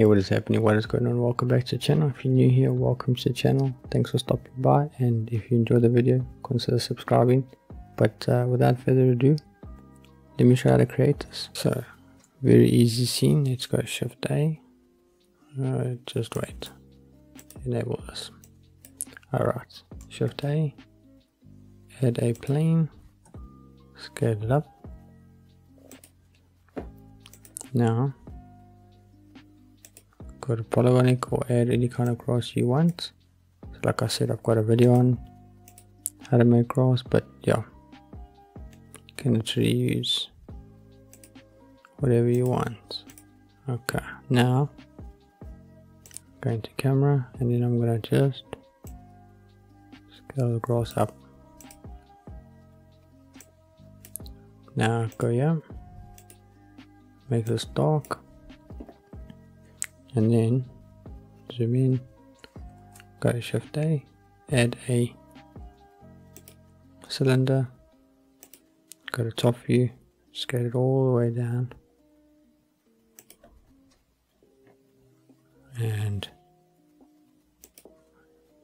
Hey, what is happening? What is going on? Welcome back to the channel. If you're new here, welcome to the channel. Thanks for stopping by, and if you enjoyed the video, consider subscribing. But without further ado, let me show you how to create this. So very easy scene. Let's go shift A. Just wait, enable this. All right, shift A, add a plane, scale it up. Now go to polygonic or add any kind of grass you want. So like I said, I've got a video on how to make grass, but yeah, you can actually use whatever you want. Okay, now going to camera, and then I'm gonna just scale the grass up. Now go here, make this dark, and then zoom in, go to shift A, add a cylinder, go to top view, scale it all the way down, and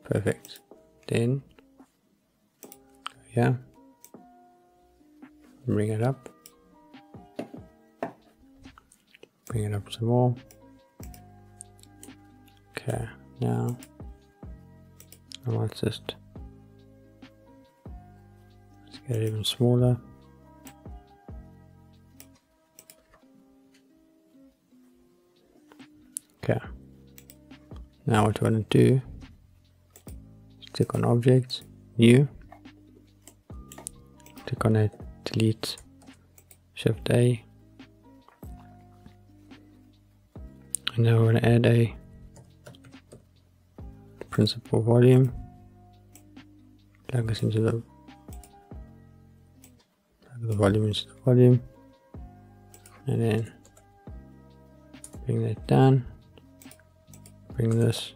perfect. Then yeah, bring it up some more. Okay, now I might just get it even smaller. Okay, now what you want to do is click on object, new, click on it, delete, shift A, and now we're going to add a principal volume, drag this into the volume into the volume, and then bring that down, bring this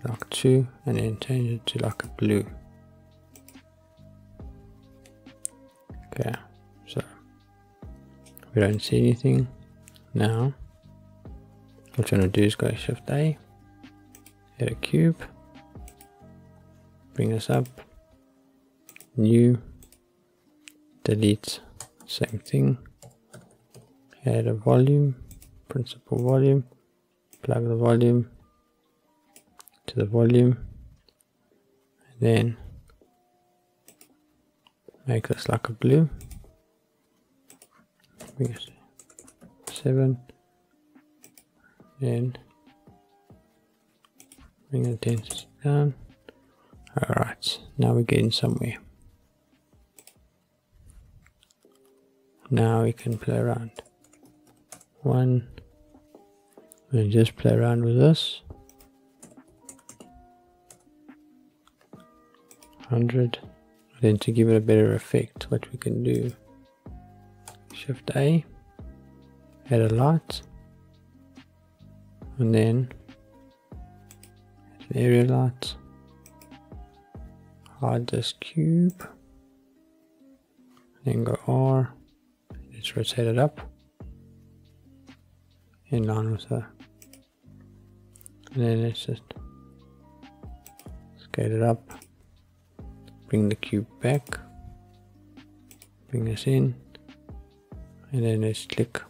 to like 2, and then change it to like a blue. Okay, so we don't see anything. Now what you want to do is go shift A, add a cube, bring this up, new, delete, same thing, add a volume, principal volume, plug the volume to the volume, and then make this like a blue. Bring it 7, then bring the intensity down. All right, now we're getting somewhere. Now we can play around. We'll just play around with this. 100. Then to give it a better effect, what we can do, shift A, add a light, and then an area light, hide this cube, then go R, let's rotate it up in line with that, and then let's just scale it up, bring the cube back, bring this in, and then let's click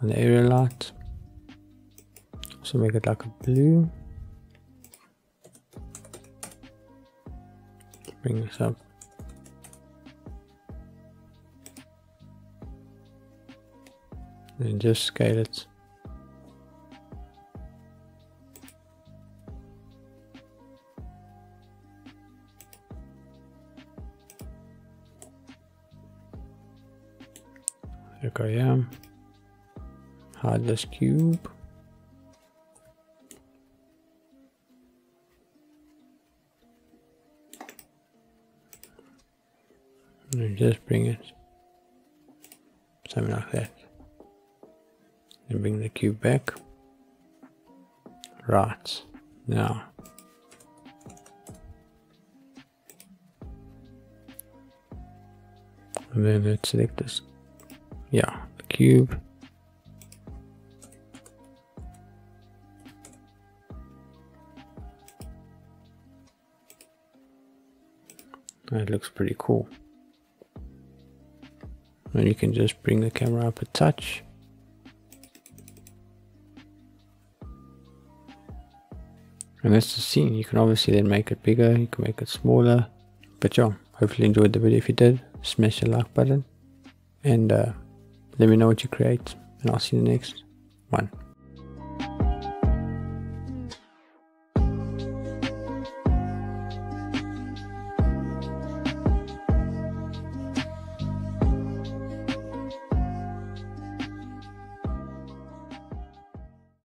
on the area light, so make it like a blue, bring this up, and just scale it. Look, I am, hide this cube, and just bring it something like that, and bring the cube back. Right, now and then let's select this, yeah, the cube, That looks pretty cool. And you can just bring the camera up a touch. And that's the scene. You can obviously then make it bigger, you can make it smaller. But yeah, hopefully you enjoyed the video. If you did, smash the like button and let me know what you create, and I'll see you in the next one.